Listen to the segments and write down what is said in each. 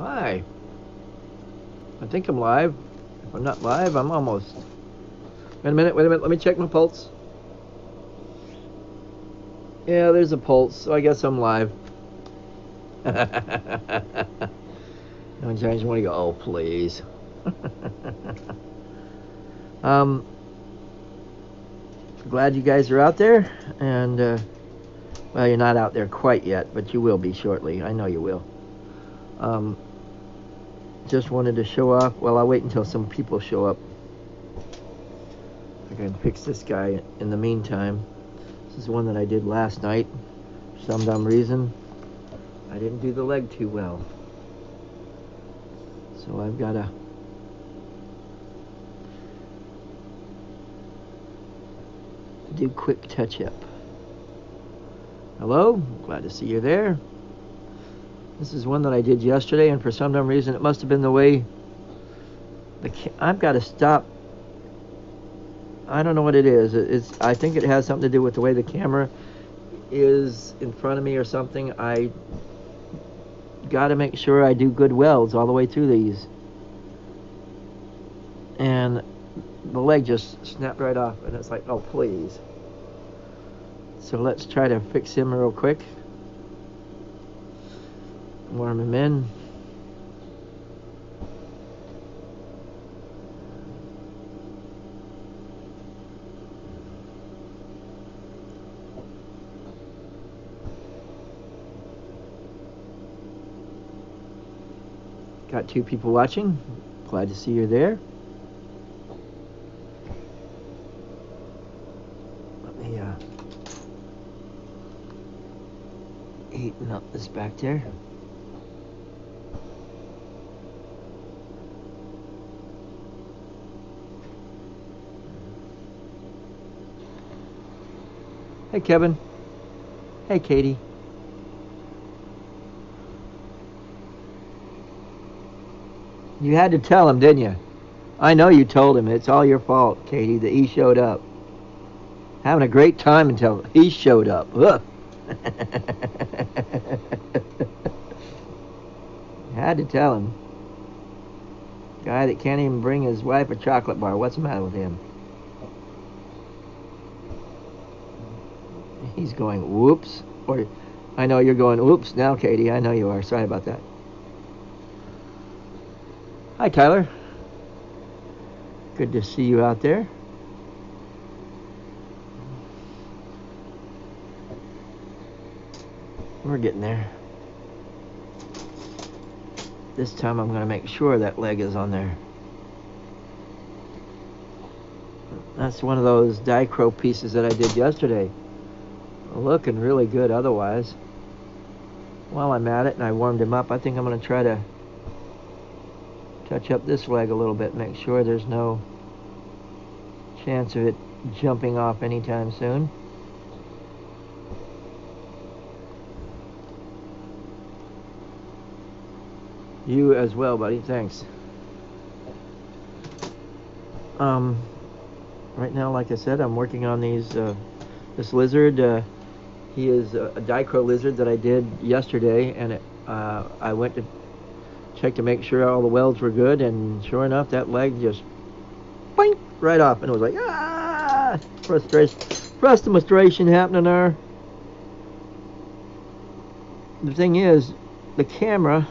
Hi. I think I'm live. If I'm not live, I'm almost. Wait a minute. Let me check my pulse. Yeah, there's a pulse, so I guess I'm live. I just want to go, oh, please. Glad you guys are out there. And, well, you're not out there quite yet, but you will be shortly. I know you will. Just wanted to show off. Well, I'll wait until some people show up. I can fix this guy in the meantime. This is one that I did last night. For some dumb reason, I didn't do the leg too well. So I've got to do quick touch-up. Hello, glad to see you there. This is one that I did yesterday, and for some dumb reason, it must have been the way I've got to stop. I don't know what it is. I think it has something to do with the way the camera is in front of me or something. I got to make sure I do good welds all the way through these. And the leg just snapped right off, and it's like, oh, please. So let's try to fix him real quick. Warm him in. Got two people watching. Glad to see you're there. Let me heating up this back there. Hey, Kevin. Hey, Katie. You had to tell him, didn't you? I know you told him. It's all your fault, Katie, that he showed up. Having a great time until he showed up. You had to tell him. Guy that can't even bring his wife a chocolate bar. What's the matter with him? He's going, whoops. Or I know you're going, whoops now, Katie. I know you are. Sorry about that. Hi, Tyler. Good to see you out there. We're getting there. This time I'm going to make sure that leg is on there. That's one of those Dichro pieces that I did yesterday. Looking really good otherwise. While I'm at it and I warmed him up, I think I'm going to try to touch up this leg a little bit, make sure there's no chance of it jumping off anytime soon. You as well, buddy. Thanks. Right now, like I said, I'm working on these this lizard. He is a Dichro lizard that I did yesterday, and I went to check to make sure all the welds were good, and sure enough, that leg just boink right off, and it was like, ah, frustration happening there. The thing is, the camera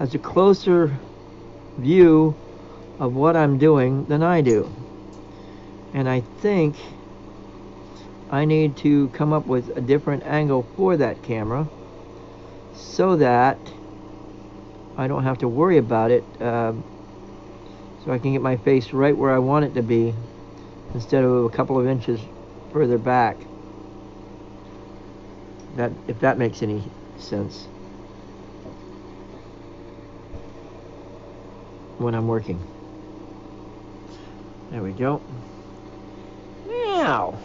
has a closer view of what I'm doing than I do, and I think I need to come up with a different angle for that camera so that I don't have to worry about it, so I can get my face right where I want it to be instead of a couple of inches further back. That, if that makes any sense when I'm working. There we go. Now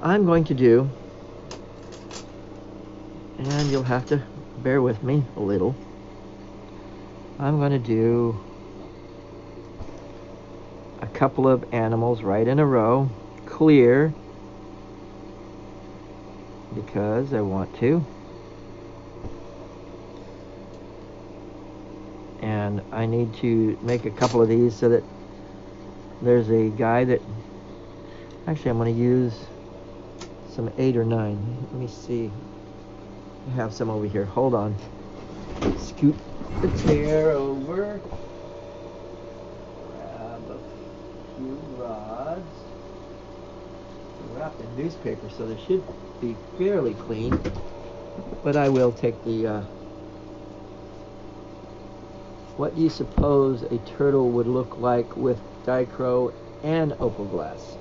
I'm going to do, and you'll have to bear with me a little, I'm going to do a couple of animals right in a row, clear, because I want to. and I need to make a couple of these so that there's a guy that actually I'm going to use some 8 or 9. Let me see. I have some over here. Hold on. Scoop the chair over. Grab a few rods. Wrapped in newspaper, so they should be fairly clean. But I will take the. What do you suppose a turtle would look like with Dichro and opal glass?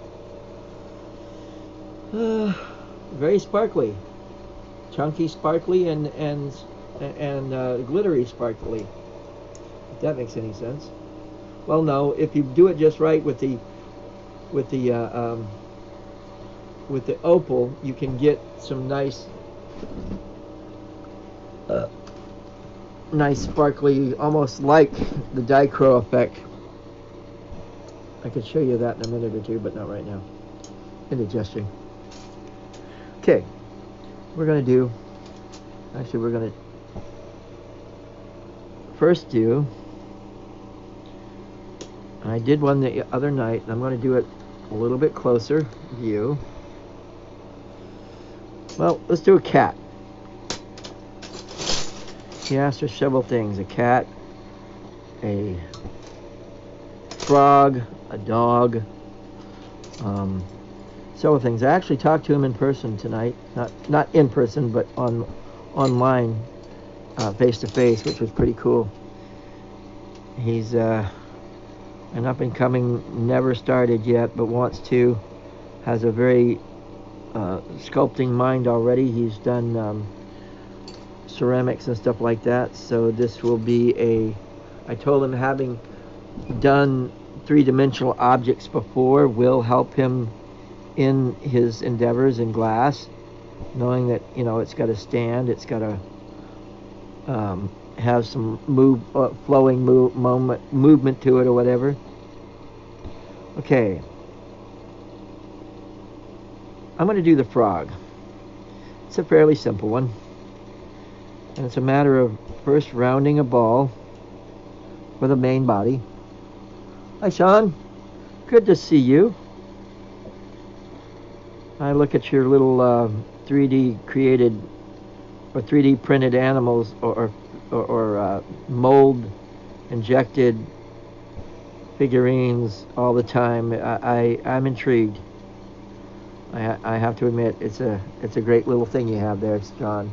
Very sparkly, chunky, sparkly, and glittery, sparkly. If that makes any sense. Well, no. If you do it just right with the opal, you can get some nice, nice sparkly, almost like the Dichro effect. I could show you that in a minute or two, but not right now. Indigestion. Okay, we're going to do, actually we're going to first do, I did one the other night, and I'm going to do it a little bit closer view. Well, let's do a cat. He asked for several things, a cat, a frog, a dog, several things. I actually talked to him in person tonight, not in person, but online, face to face, which was pretty cool. He's an up and coming, never started yet, but wants to. Has a very sculpting mind already. He's done ceramics and stuff like that. So this will be a. I told him having done three-dimensional objects before will help him in his endeavors in glass, knowing that, you know, it's got to stand, it's got to have some movement to it or whatever. Okay, I'm going to do the frog. It's a fairly simple one, and it's a matter of first rounding a ball with a main body. Hi Sean, good to see you. I look at your little 3D created or 3D printed animals or mold injected figurines all the time. I'm intrigued. I have to admit, it's a great little thing you have there, John.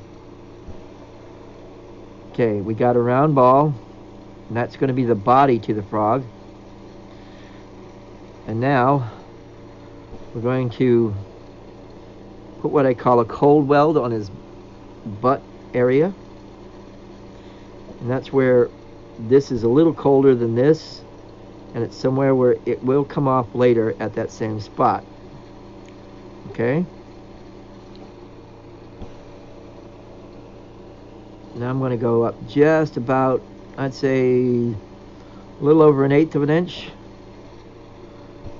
Okay, we got a round ball, and that's going to be the body to the frog. And now we're going to put what I call a cold weld on his butt area, and that's where this is a little colder than this, and it's somewhere where it will come off later at that same spot. Okay, now I'm going to go up just about, I'd say a little over 1/8 of an inch,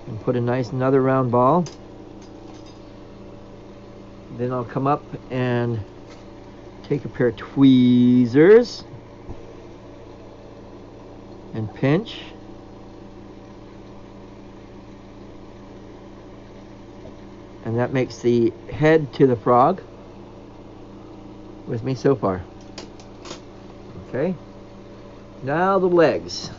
and put a nice another round ball. Then I'll come up and take a pair of tweezers and pinch. And that makes the head to the frog with me so far. Okay. Now the legs.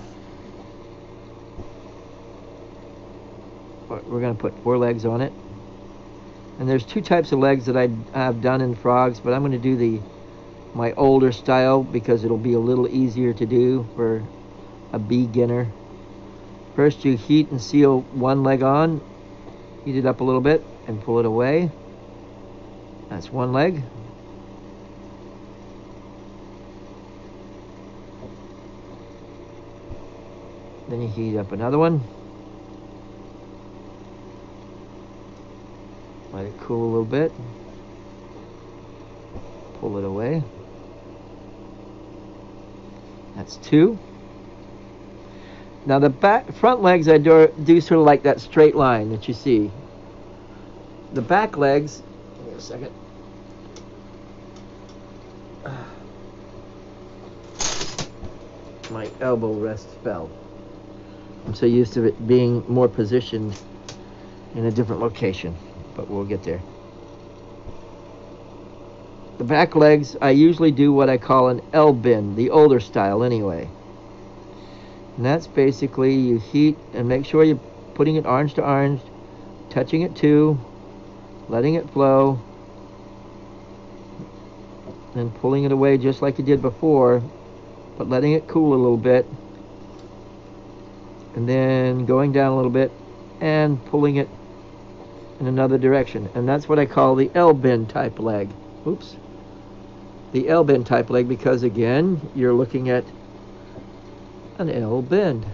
We're going to put 4 legs on it. And there's 2 types of legs that I've done in frogs, but I'm going to do my older style because it'll be a little easier to do for a beginner. First you heat and seal 1 leg on, heat it up a little bit, and pull it away. That's 1 leg. Then you heat up another one. Let it cool a little bit. Pull it away. That's 2. Now the front legs I do sort of like that straight line that you see. The back legs, wait a second. my elbow rest fell. I'm so used to it being more positioned in a different location, but we'll get there. The back legs, I usually do what I call an L-bend, the older style anyway. And that's basically you heat and make sure you're putting it orange to orange, touching it to, letting it flow, and pulling it away just like you did before, but letting it cool a little bit, and then going down a little bit and pulling it in another direction. And that's what I call the L-bend type leg. Oops. The L-bend type leg, because again, you're looking at an L-bend.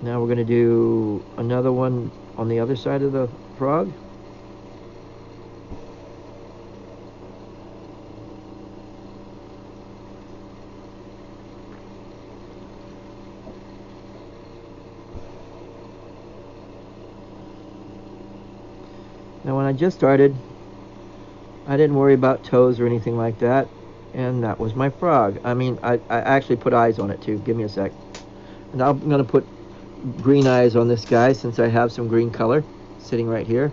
Now we're going to do another one on the other side of the frog. Now when I just started, I didn't worry about toes or anything like that, and that was my frog. I mean, I actually put eyes on it too. Give me a sec. And I'm going to put green eyes on this guy since I have some green color sitting right here.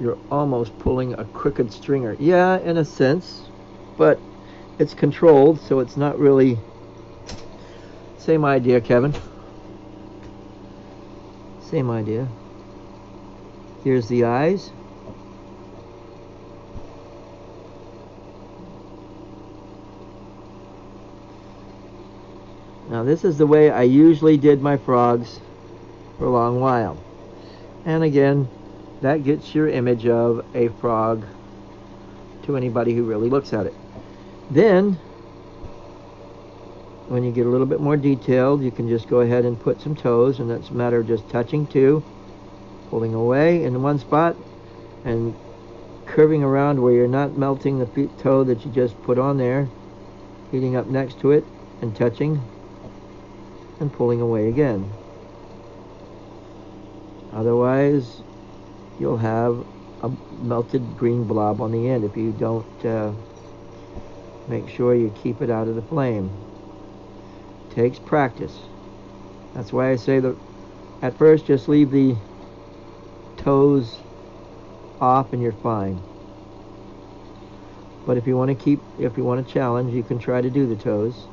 You're almost pulling a crooked stringer. Yeah, in a sense, but it's controlled, so it's not really... Same idea, Kevin. Same idea. Here's the eyes. Now this is the way I usually did my frogs for a long while. And again, that gets your image of a frog to anybody who really looks at it. Then, when you get a little bit more detailed, you can just go ahead and put some toes, and that's a matter of just touching two, pulling away in one spot and curving around where you're not melting the toe that you just put on there, heating up next to it and touching and pulling away again. Otherwise, you'll have a melted green blob on the end if you don't make sure you keep it out of the flame. It takes practice. That's why I say that at first just leave the toes off and you're fine. But if you want to keep, if you want to challenge, you can try to do the toes.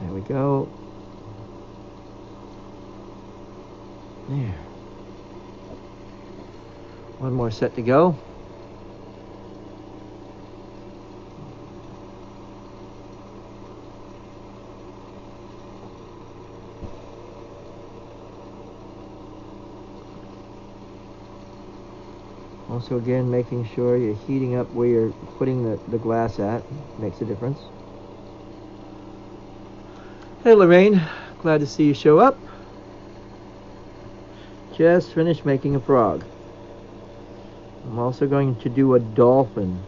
There we go. There. One more set to go. Also, again, making sure you're heating up where you're putting the glass at makes a difference. Hey, Lorraine. Glad to see you show up. Just finished making a frog. I'm also going to do a dolphin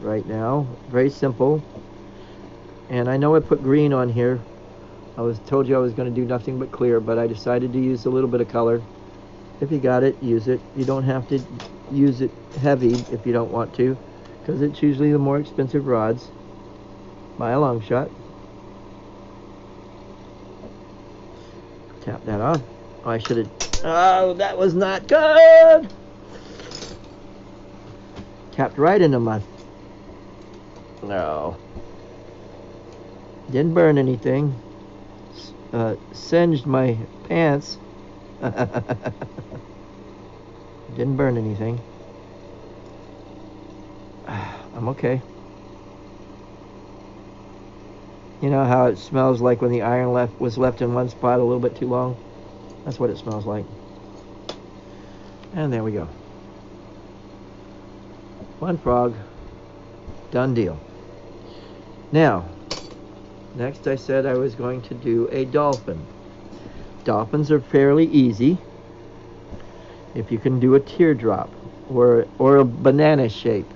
right now. Very simple. And I know I put green on here. I was told you I was going to do nothing but clear, but I decided to use a little bit of color. If you got it, use it. You don't have to use it heavy if you don't want to, because it's usually the more expensive rods by a long shot. Tap that off. Oh, I should have... Oh, that was not good! Tapped right into my... No. Didn't burn anything. Singed my pants. Didn't burn anything. I'm okay. You know how it smells like when the iron was left in one spot a little bit too long? That's what it smells like. And there we go. One frog. Done deal. Now, next I said I was going to do a dolphin. Dolphins are fairly easy if you can do a teardrop or a banana shape.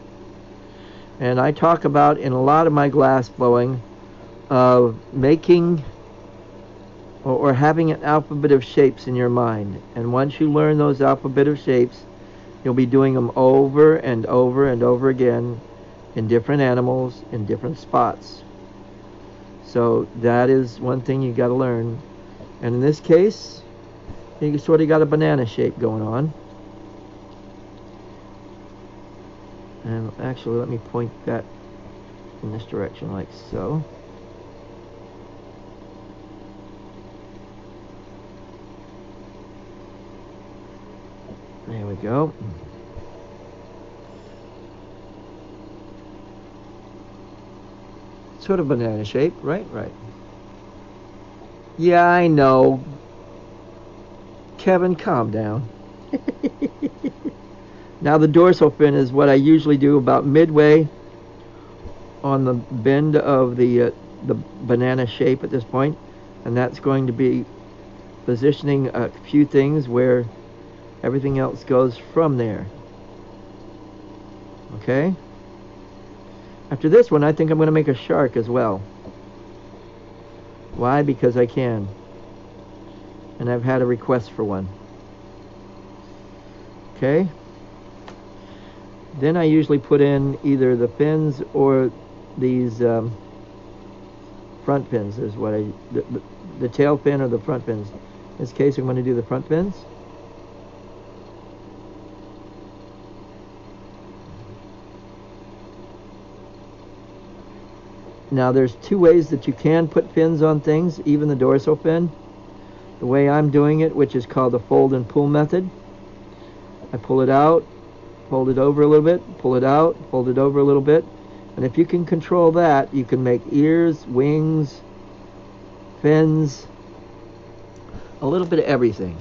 And I talk about in a lot of my glass blowing of making or having an alphabet of shapes in your mind. And once you learn those alphabet of shapes, You'll be doing them over and over and over again in different animals, in different spots. So that is one thing you got to learn. And in this case, you sort of got a banana shape going on. And actually, let me point that in this direction like so. There we go. Sort of banana shape, right? Right. Yeah, I know. Kevin, calm down. Now the dorsal fin is what I usually do about midway on the bend of the banana shape at this point, and that's going to be positioning a few things where everything else goes from there. Okay? After this one, I think I'm going to make a shark as well. Why? Because I can. And I've had a request for one. Okay? Then I usually put in either the fins or these front fins is what I... The tail fin or the front fins. In this case, I'm going to do the front fins. Now there's two ways that you can put fins on things, even the dorsal fin. The way I'm doing it, which is called the fold and pull method. I pull it out, fold it over a little bit, pull it out, fold it over a little bit. And if you can control that, you can make ears, wings, fins, a little bit of everything.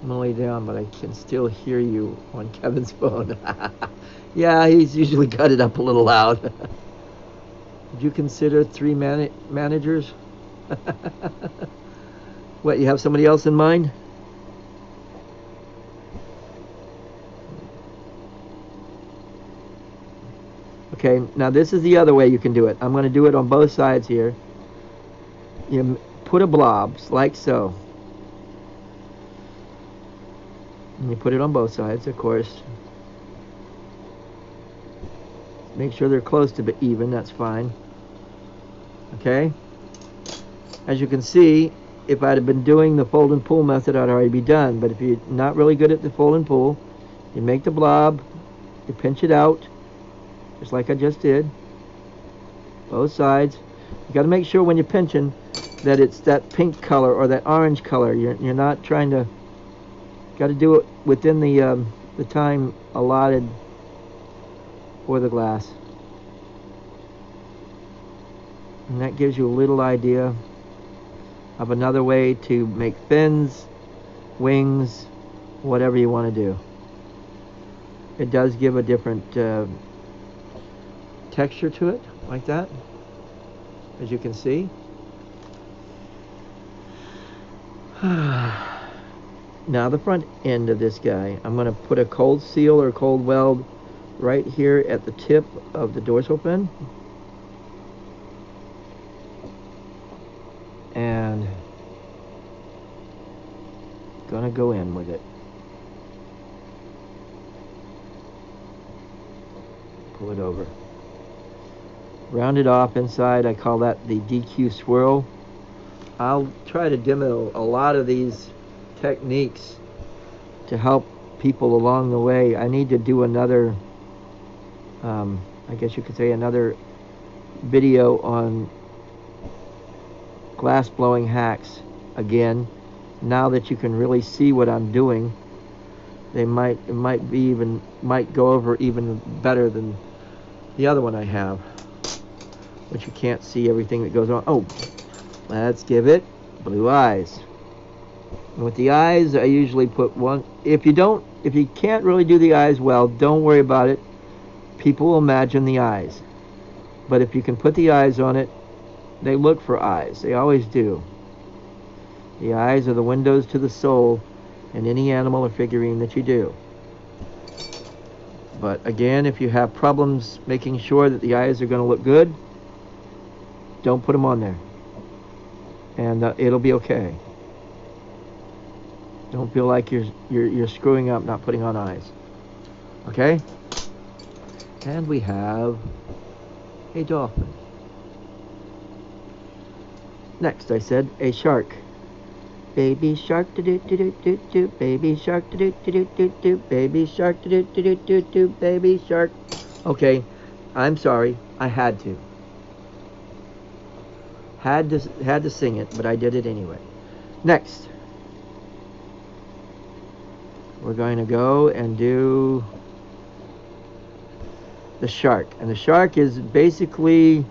I'm gonna lay down, but I can still hear you on Kevin's phone. Yeah, he's usually got it up a little loud. Would you consider three managers? What, you have somebody else in mind? Okay, now this is the other way you can do it. I'm going to do it on both sides here. You put a blob, like so. And you put it on both sides, of course. Make sure they're close to even, that's fine. Okay? As you can see, if I'd have been doing the fold and pull method, I'd already be done. But if you're not really good at the fold and pull, you make the blob, you pinch it out, just like I just did. Both sides. You got to make sure when you're pinching that it's that pink color or that orange color. You're not trying to... Got to do it within the time allotted for the glass, and that gives you a little idea of another way to make fins, wings, whatever you want to do. It does give a different texture to it, like that, as you can see. Now the front end of this guy, I'm going to put a cold seal or cold weld right here at the tip of the dorsal fin, and gonna go in with it. Pull it over, round it off inside. I call that the DQ swirl. I'll try to demo a lot of these techniques to help people along the way. I need to do another I guess you could say another video on glass blowing hacks again. Now that you can really see what I'm doing, it might go over even better than the other one I have, but you can't see everything that goes on. Oh, let's give it blue eyes. And with the eyes, I usually put one. If you can't really do the eyes well, don't worry about it. People will imagine the eyes. But if you can put the eyes on it, they look for eyes. They always do. The eyes are the windows to the soul in any animal or figurine that you do. But again, if you have problems making sure that the eyes are going to look good, don't put them on there. And it'll be okay. Don't feel like you're screwing up, not putting on eyes. Okay? And we have a dolphin. Next, I said a shark. Baby shark, do do do do do do. Baby shark, do do do do do. Baby shark, do do do do do. Baby shark. Okay, I'm sorry. I had to. Had to sing it, but I did it anyway. Next, we're going to go and do the shark. And the shark is basically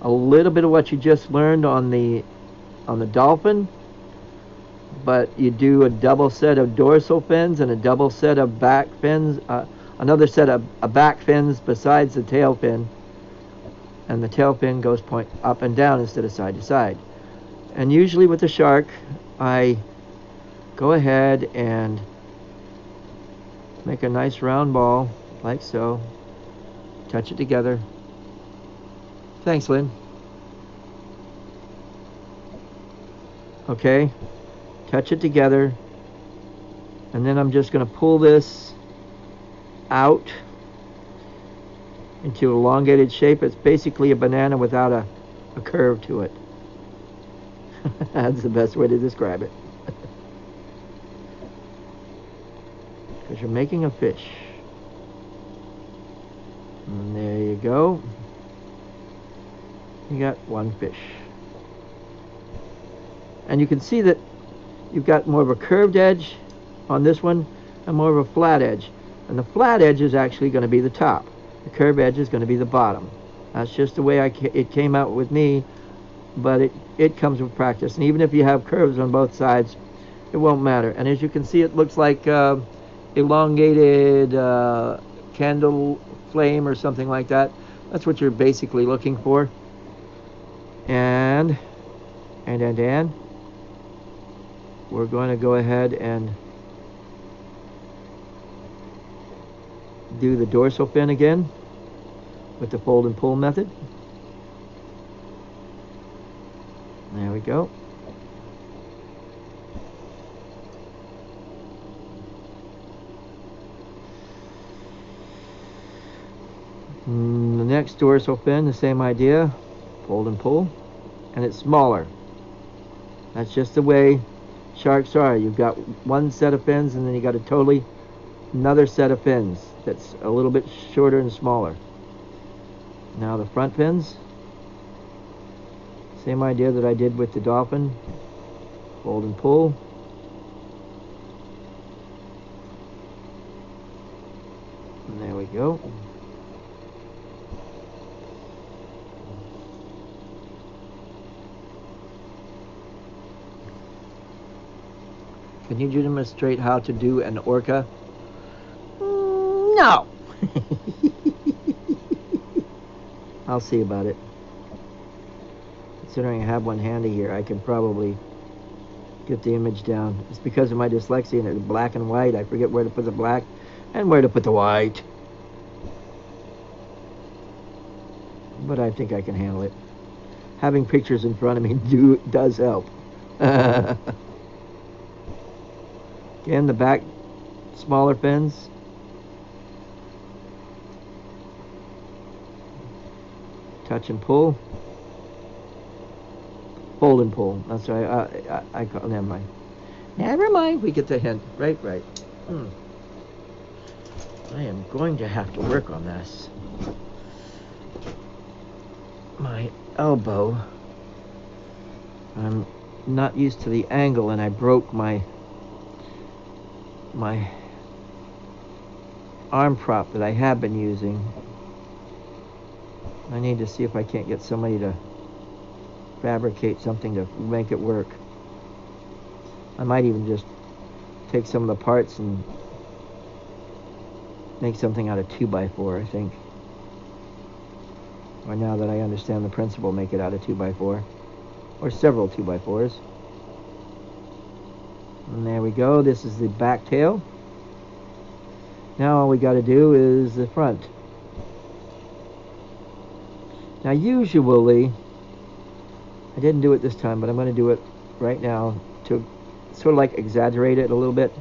a little bit of what you just learned on the dolphin, but you do a double set of dorsal fins and a double set of back fins, another set of back fins besides the tail fin, and the tail fin goes point up and down instead of side to side. And usually with the shark, I go ahead and make a nice round ball, like so. Touch it together. Thanks, Lynn. Okay, touch it together. And then I'm just going to pull this out into an elongated shape. It's basically a banana without a curve to it. That's the best way to describe it. Because you're making a fish. And there you go. You got one fish. And you can see that you've got more of a curved edge on this one and more of a flat edge. And the flat edge is actually going to be the top. The curved edge is going to be the bottom. That's just the way it came out with me, but it comes with practice. And even if you have curves on both sides, it won't matter. And as you can see, it looks like elongated candle flame or something like that. That's what you're basically looking for. And we're going to go ahead and do the dorsal fin again with the fold and pull method. There we go. The next dorsal fin, the same idea, fold and pull, and it's smaller. That's just the way sharks are. You've got one set of fins, and then you got a totally another set of fins that's a little bit shorter and smaller. Now the front fins, same idea that I did with the dolphin, fold and pull. And there we go. Can you demonstrate how to do an orca? No. I'll see about it. Considering I have one handy here, I can probably get the image down. It's because of my dyslexia and it's black and white. I forget where to put the black and where to put the white. But I think I can handle it. Having pictures in front of me does help. Again, the back, smaller fins. Touch and pull. Fold and pull. That's right. I call, never mind. Never mind. We get the hint. Right. I am going to have to work on this. My elbow. I'm not used to the angle, and I broke my arm prop that I have been using. I need to see if I can't get somebody to fabricate something to make it work. I might even just take some of the parts and make something out of 2x4, I think. Or now that I understand the principle, make it out of 2x4. Or several 2x4s. And there we go. This is the back tail. Now all we got to do is the front. Now usually, I didn't do it this time, but I'm going to do it right now to sort of like exaggerate it a little bit.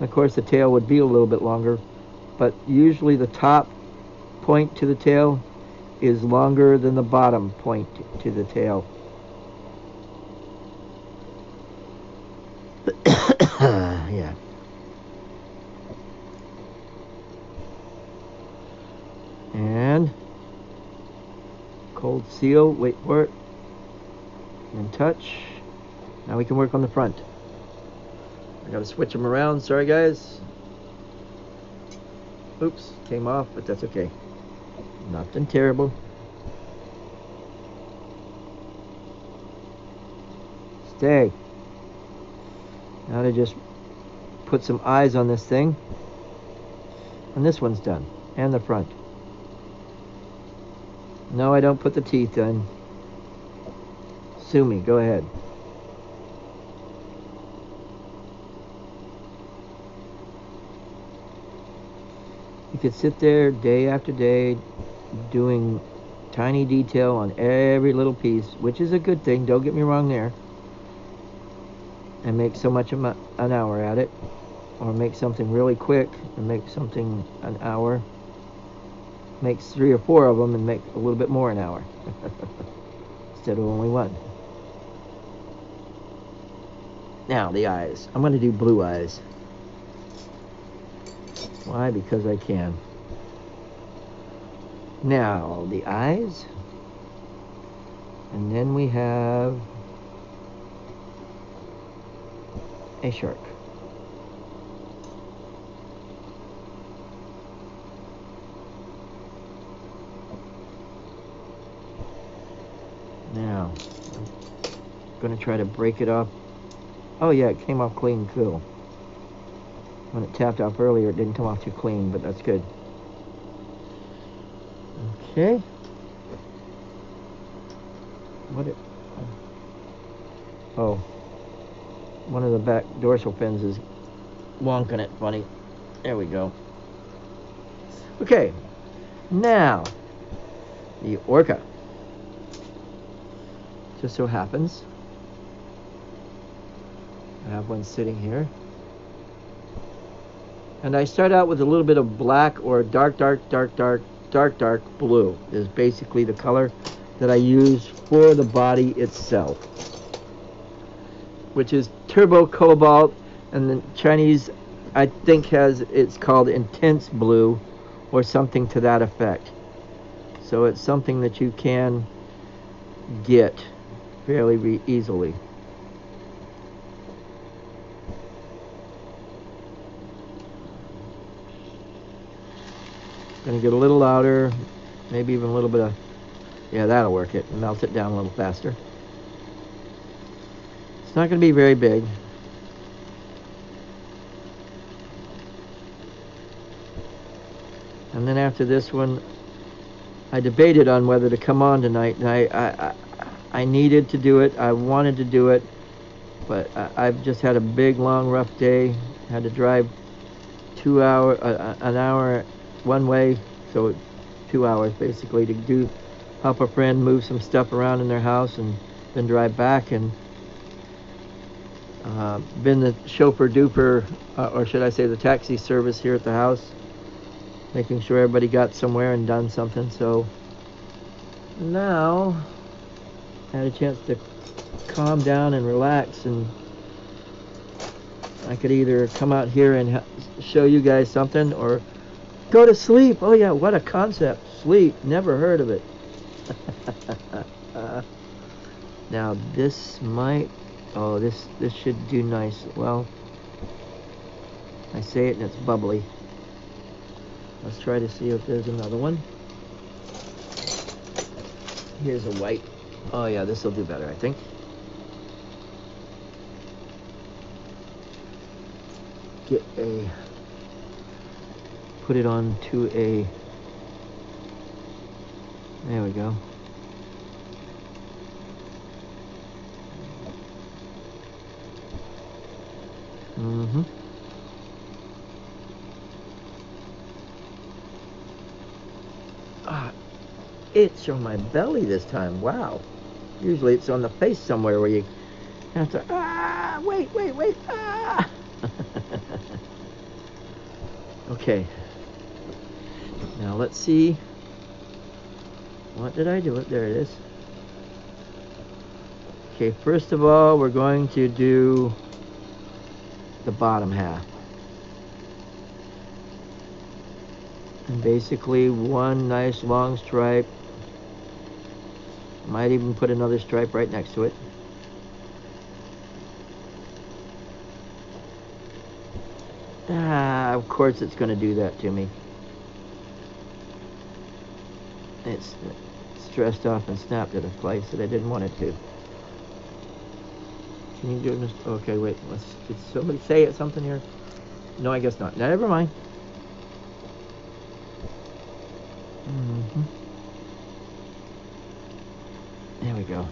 Of course, the tail would be a little bit longer, but usually the top point to the tail is longer than the bottom point to the tail. Yeah. And cold seal, wait for it, and touch. Now we can work on the front. I gotta switch them around, sorry guys. Oops, came off, but that's okay. Nothing terrible. Stay. Now to just put some eyes on this thing. And this one's done, and the front. No, I don't put the teeth in. Sue me, go ahead. You could sit there day after day doing tiny detail on every little piece, which is a good thing, don't get me wrong there, and make so much an hour at it, or make something really quick and make something an hour, make 3 or 4 of them and make a little bit more an hour instead of only one. Now the eyes, I'm going to do blue eyes. Why? Because I can. Now the eyes, and then we have a shark. Now I'm going to try to break it off. Oh yeah, it came off clean, cool. When it tapped off earlier, it didn't come off too clean, but that's good. Okay. What it... Oh. One of the back dorsal fins is wonking it funny. There we go. Okay. Now, the orca. Just so happens I have one sitting here. And I start out with a little bit of black, or dark blue is basically the color that I use for the body itself, which is turbo cobalt, and the Chinese, I think, has, it's called intense blue or something to that effect. So it's something that you can get fairly easily. Gonna get a little louder, maybe even a little bit of, yeah, that'll work it, melt it down a little faster. It's not gonna be very big. And then after this one, I debated on whether to come on tonight, and I needed to do it, I wanted to do it, but I've just had a big, long, rough day. Had to drive an hour one way, so 2 hours basically, to do, help a friend move some stuff around in their house, and then drive back, and been the chauffeur duper, or should I say the taxi service here at the house, making sure everybody got somewhere and done something. So now I had a chance to calm down and relax, and I could either come out here and show you guys something, or go to sleep. Oh yeah, what a concept. Sleep. Never heard of it. Now this might... Oh, this should do nice. Well, I say it and it's bubbly. Let's try to see if there's another one. Here's a white. Oh yeah, this will do better, I think. Get a... Put it on to a, there we go. Mm-hmm. Ah, it's on my belly this time, wow. Usually it's on the face somewhere where you And it's like, ah, wait, ah. Okay. Now let's see. What did I do? There it is. Okay, first of all, we're going to do the bottom half. And basically one nice long stripe. Might even put another stripe right next to it. Ah, of course it's going to do that to me. It's stressed off and snapped at a place that I didn't want it to. Can you do this? Okay, wait. Did somebody say something here? No, I guess not. No, never mind. There we go.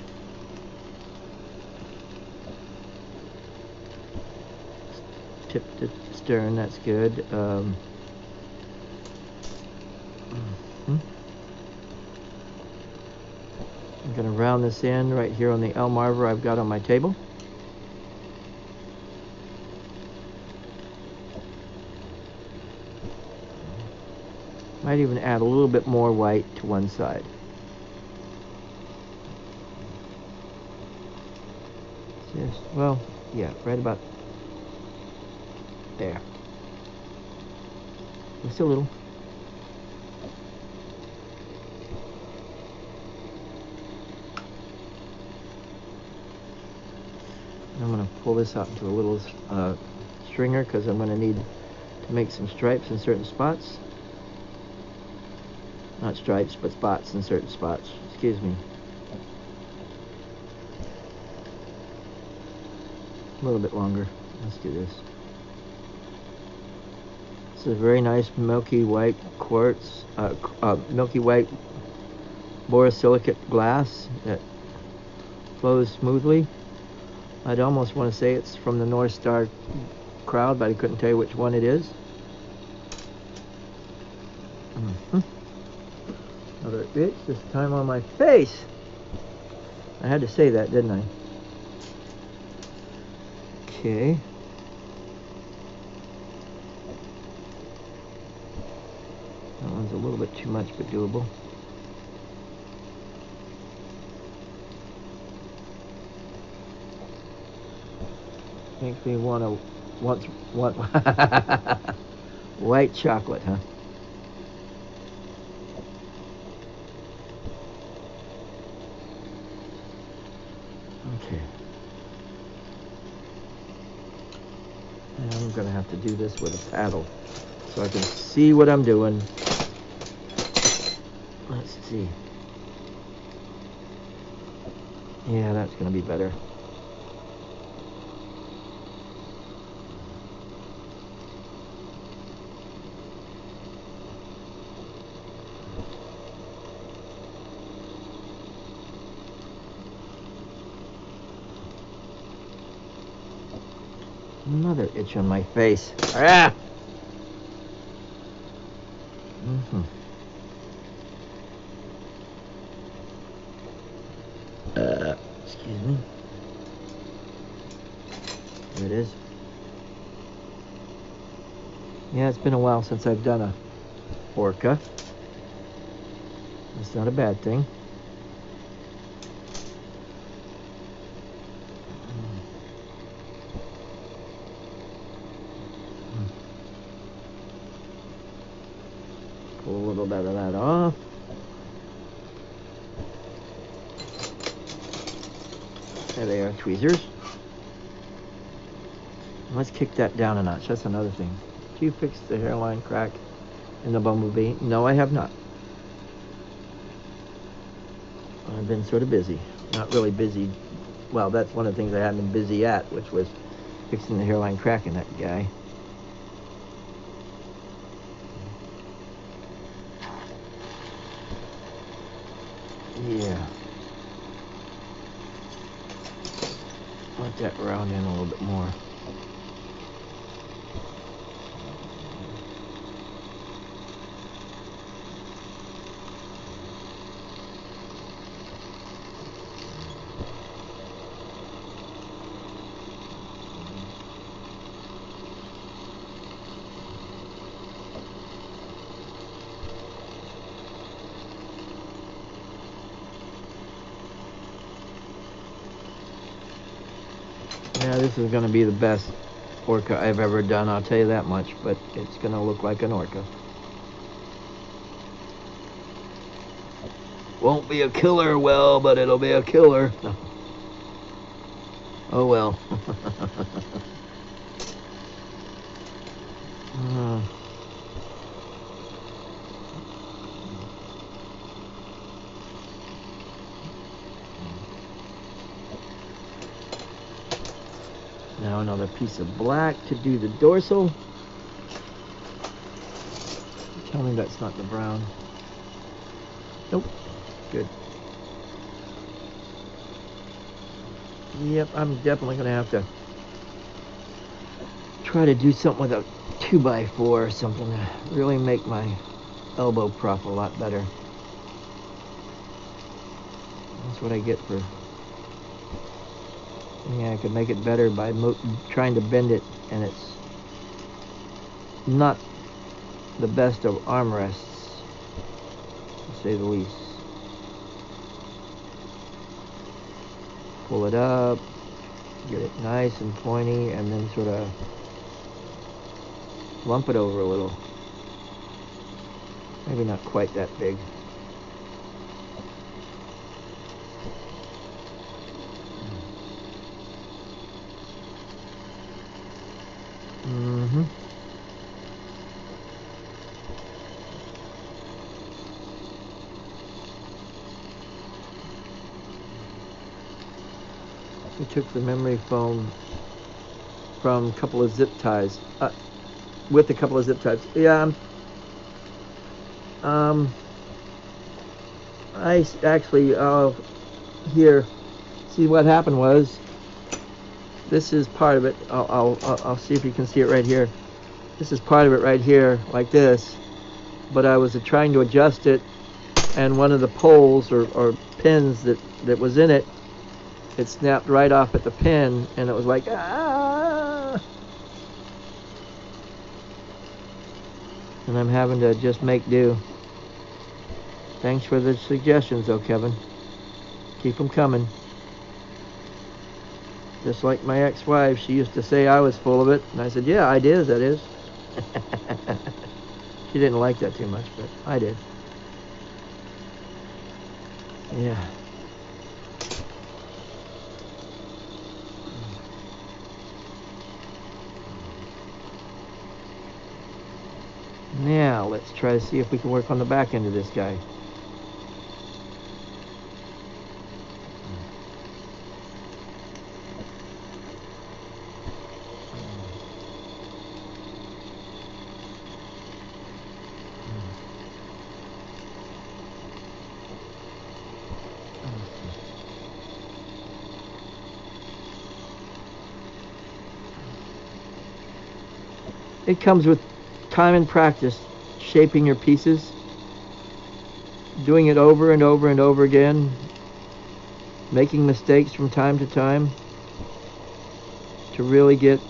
Tip to stern, that's good. I'm going to round this in right here on the elm arbor I've got on my table. Might even add a little bit more white to one side. Just, well, yeah, right about there. Just a little. I'm going to pull this out into a little stringer because I'm going to need to make some stripes in certain spots. Not stripes, but spots in certain spots. Excuse me. A little bit longer. Let's do this. This is a very nice milky white quartz, milky white borosilicate glass that flows smoothly. I'd almost want to say it's from the North Star crowd, but I couldn't tell you which one it is. Another itch, this time on my face. I had to say that, didn't I? Okay. That one's a little bit too much, but doable. I think we want white chocolate, huh? Okay. And I'm gonna have to do this with a paddle so I can see what I'm doing. Let's see. Yeah, that's gonna be better. Another itch on my face. Ah! Excuse me. There it is. Yeah, it's been a while since I've done a orca. That's not a bad thing. A little bit of that off. There they are, tweezers. Let's kick that down a notch. That's another thing. Do you fix the hairline crack in the bumblebee? No, I have not. I've been sort of busy. Not really busy. Well, that's one of the things I haven't been busy at, which was fixing the hairline crack in that guy. Yeah. Let that round in a little bit more. Yeah, this is going to be the best orca I've ever done, I'll tell you that much, but it's going to look like an orca. Won't be a killer whale, but it'll be a killer. Oh well. Now another piece of black to do the dorsal. Tell me that's not the brown. Nope. Good. Yep, I'm definitely going to have to try to do something with a 2x4 or something to really make my elbow prop a lot better. That's what I get for... Yeah, I could make it better by trying to bend it, and it's not the best of armrests, to say the least. Pull it up, get it nice and pointy, and then sort of lump it over a little. Maybe not quite that big. We took the memory foam from a couple of zip ties, with a couple of zip ties. Yeah, I actually, here, see what happened was, this is part of it. I'll see if you can see it right here. This is part of it right here, like this, but I was trying to adjust it, and one of the poles or pins that was in it, it snapped right off at the pin, and it was like, ah! And I'm having to just make do. Thanks for the suggestions, though, Kevin. Keep them coming. Just like my ex-wife, she used to say I was full of it, and I said, yeah, it is, that is. She didn't like that too much, but I did. Yeah. Now, let's try to see if we can work on the back end of this guy. It comes with time and practice, shaping your pieces, doing it over and over and over again, making mistakes from time to time to really get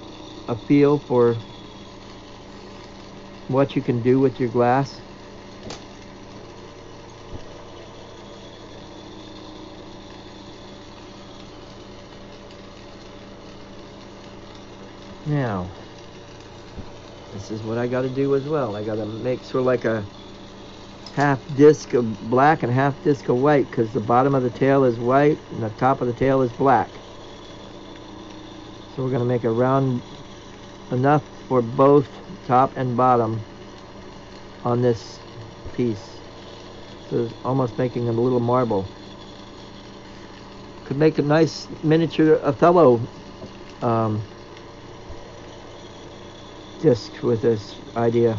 a feel for what you can do with your glass. Now, this is what I got to do as well. I got to make sort of like a half disc of black and half disc of white, because the bottom of the tail is white and the top of the tail is black. So we're going to make a round enough for both top and bottom on this piece. So it's almost making a little marble. Could make a nice miniature Othello disc with this idea.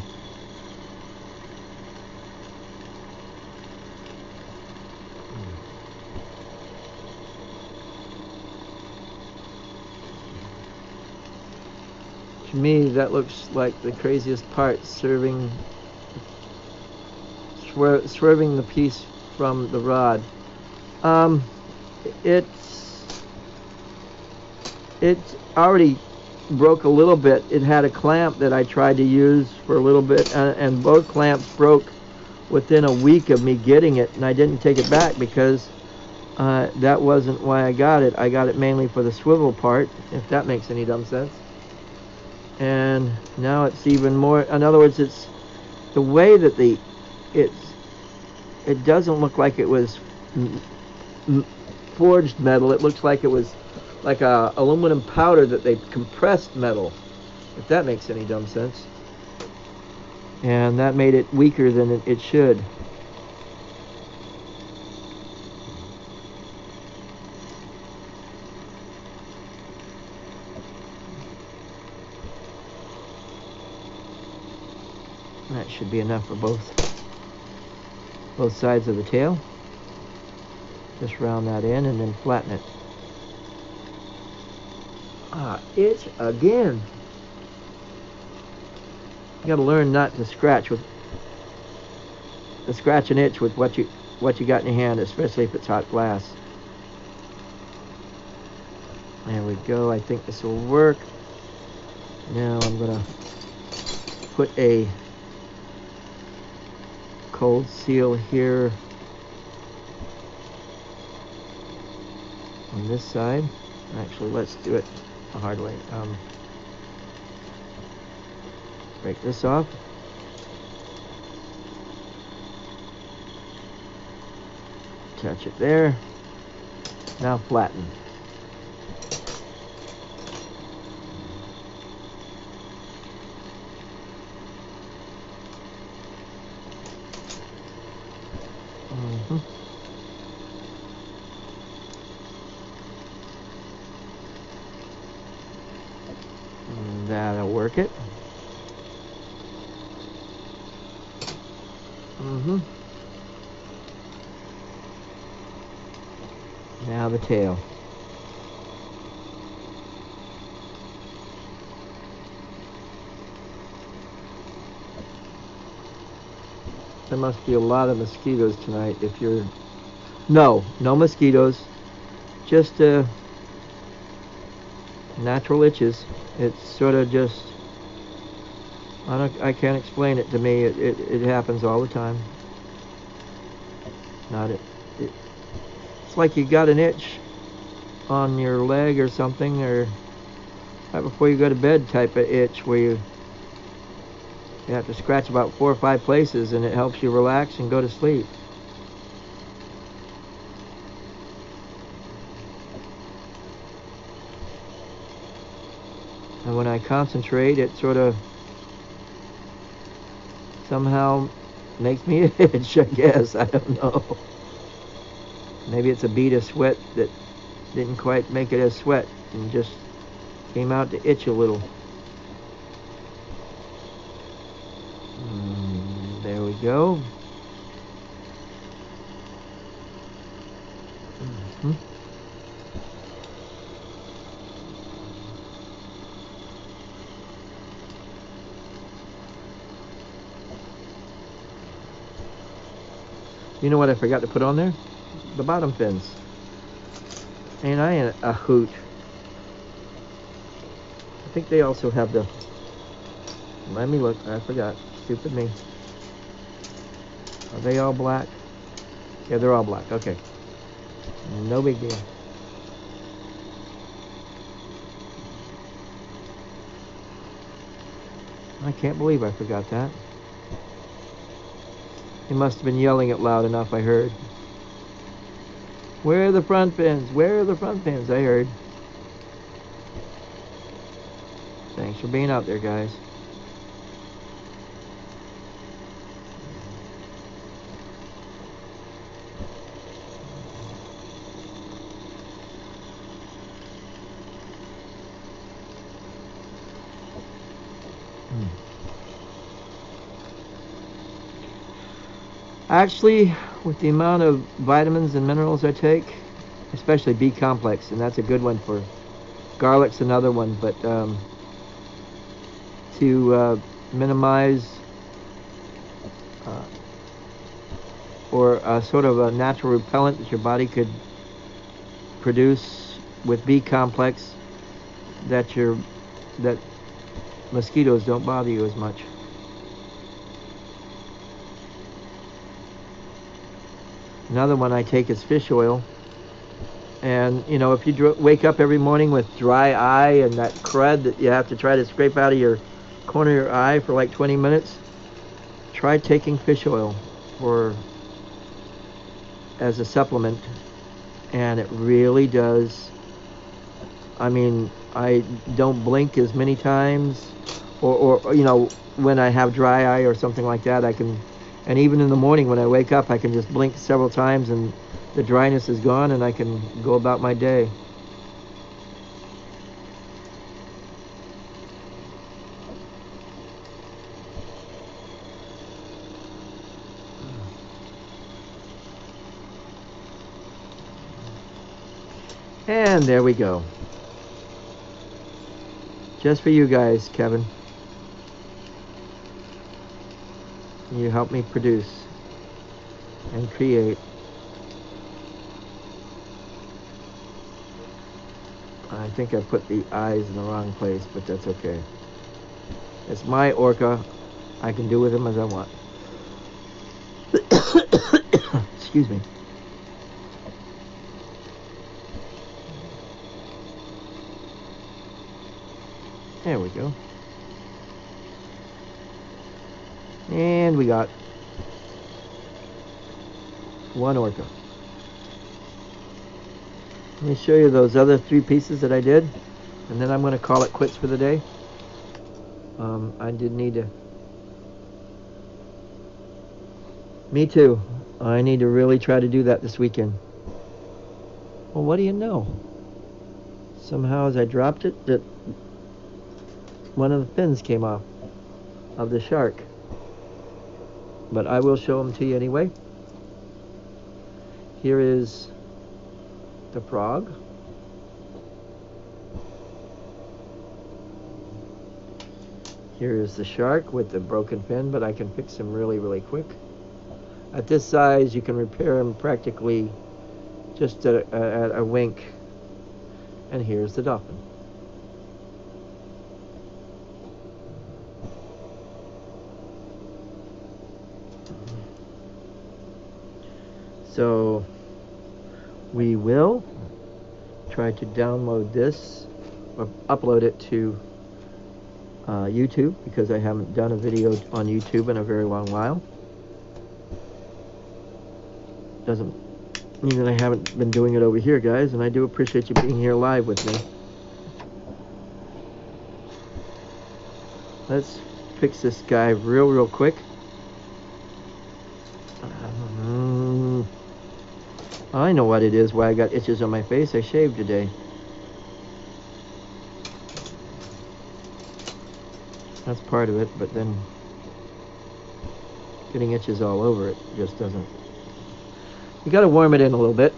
To me, that looks like the craziest part, swerving the piece from the rod. It's already broke a little bit. It had a clamp that I tried to use for a little bit, and both clamps broke within a week of me getting it, and I didn't take it back because That wasn't why I got it. I got it mainly for the swivel part, if that makes any dumb sense. And now it's even more, in other words, it's the way that it doesn't look like it was forged metal. It looks like it was like a aluminum powder that they compressed metal, if that makes any dumb sense. And that made it weaker than it should. That should be enough for both sides of the tail. Just round that in and then flatten it. Itch again. You gotta learn not to scratch and itch with what you got in your hand, especially if it's hot glass. There we go. I think this will work. Now I'm gonna put a cold seal here on this side. Actually, let's do it the hard way. Break this off. Attach it there. Now flatten. That'll work it. Now the tail. There must be a lot of mosquitoes tonight. If you're... No mosquitoes. Just natural itches. It's sort of just... I can't explain it to me. It happens all the time. It's like you got an itch on your leg or something, or right before you go to bed type of itch where you have to scratch about 4 or 5 places, and it helps you relax and go to sleep. And when I concentrate, it sort of somehow makes me itch, I guess. I don't know. Maybe it's a bead of sweat that didn't quite make it as sweat and just came out to itch a little. There we go. You know what I forgot to put on there? The bottom fins. Ain't I in a hoot? I think they also have the... Let me look. I forgot. Stupid me. Are they all black? Yeah, they're all black. Okay. No big deal. I can't believe I forgot that. He must have been yelling it loud enough, I heard. Where are the front fins? Where are the front fins? I heard. Thanks for being out there, guys. Actually, with the amount of vitamins and minerals I take, especially B complex, and that's a good one for garlic's another one, but to minimize or a sort of a natural repellent that your body could produce with B complex, that mosquitoes don't bother you as much. Another one I take is fish oil, And, you know, if you wake up every morning with dry eye and that crud that you have to try to scrape out of your corner of your eye for like 20 minutes, try taking fish oil as a supplement. And it really does. I mean, I don't blink as many times, or you know, when I have dry eye or something like that, I can, and even in the morning when I wake up, I can just blink several times and the dryness is gone and I can go about my day. And there we go. Just for you guys, Kevin. You help me produce and create. I think I put the eyes in the wrong place, but that's okay. It's my orca. I can do with him as I want. Excuse me. There we go. And we got one orca. Let me show you those other three pieces that I did, and then I'm going to call it quits for the day. I did need to... Me too. I need to really try to do that this weekend. Well, what do you know? Somehow as I dropped it, that one of the fins came off of the shark. But I will show them to you anyway. Here is the frog. Here is the shark with the broken fin, but I can fix him really, really quick. At this size, you can repair him practically just at a wink. And here's the dolphin. So we will try to download this or upload it to YouTube, because I haven't done a video on YouTube in a very long while. Doesn't mean that I haven't been doing it over here, guys, and I do appreciate you being here live with me. Let's fix this guy real quick. I know what it is, why I got itches on my face. I shaved today. That's part of it, but then getting itches all over it just doesn't. You gotta warm it in a little bit.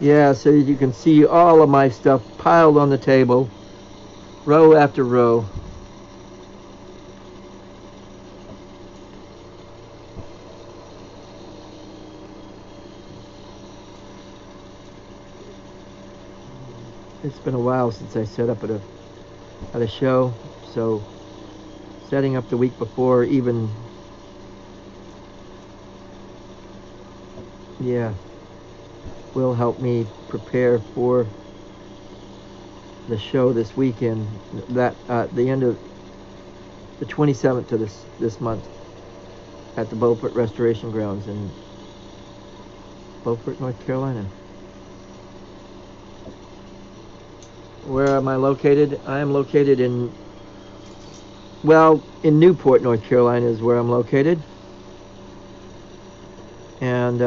Yeah, so you can see all of my stuff piled on the table, row after row. It's been a while since I set up at a show, so setting up the week before, even, yeah, will help me prepare for the show this weekend, that the end of the 27th of this month at the Beaufort Restoration Grounds in Beaufort, North Carolina. Where am I located? I am located in, well, in Newport, North Carolina is where I'm located. And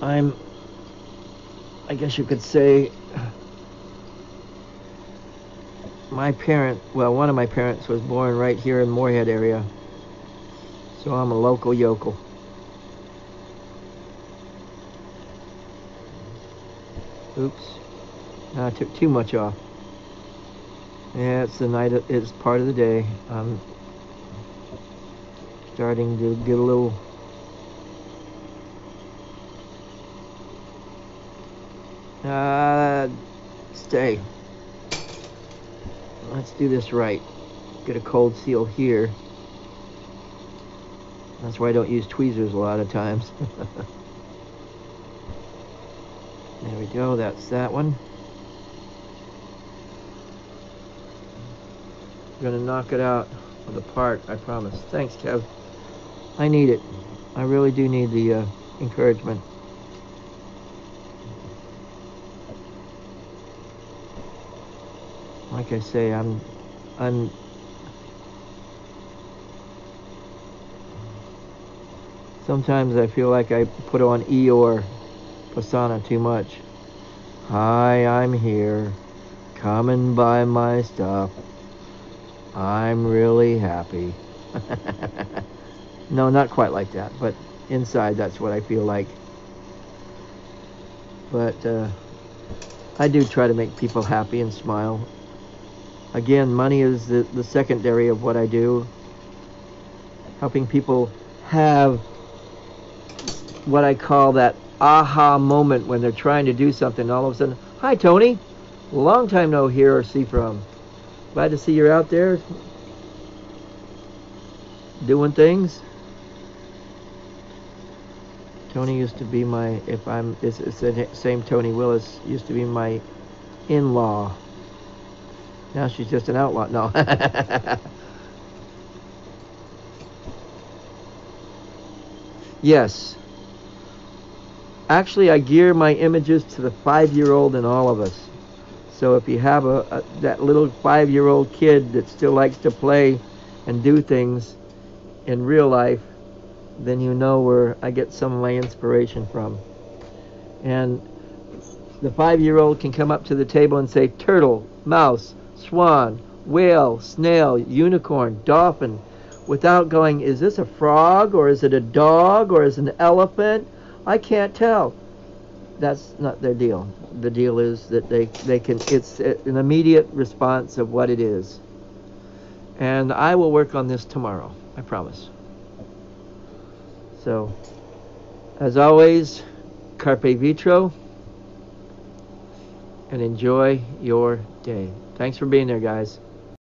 I'm, I guess you could say, my parent, well, one of my parents was born right here in Moorhead area. So I'm a local yokel. Oops. I took too much off. Yeah, it's the night. It's part of the day. I'm starting to get a little stay. Let's do this right. Get a cold seal here. That's why I don't use tweezers a lot of times. There we go, that's that one. I'm gonna knock it out with a part, I promise. Thanks, Kev. I need it. I really do need the encouragement. Like I say, sometimes I feel like I put on Eeyore persona too much. Hi, I'm here. Come and buy my stuff. I'm really happy. No, not quite like that, but inside that's what I feel like. But I do try to make people happy and smile. Again, money is the secondary of what I do. Helping people have what I call that aha moment when they're trying to do something. All of a sudden, hi Tony, long time no hear or see from. Glad to see you're out there doing things. Tony used to be my, it's the same Tony Willis, used to be my in-law. Now she's just an outlaw. No. Yes. Actually, I gear my images to the 5-year-old in all of us. So if you have that little 5-year-old kid that still likes to play and do things in real life, then you know where I get some of my inspiration from. And the 5-year-old can come up to the table and say, turtle, mouse, swan, whale, snail, unicorn, dolphin, without going, is this a frog, or is it a dog, or is it an elephant? I can't tell. That's not their deal. The deal is that they can, it's an immediate response of what it is. And I will work on this tomorrow, I promise. So, as always, carpe vitro, and enjoy your day. Thanks for being there, guys.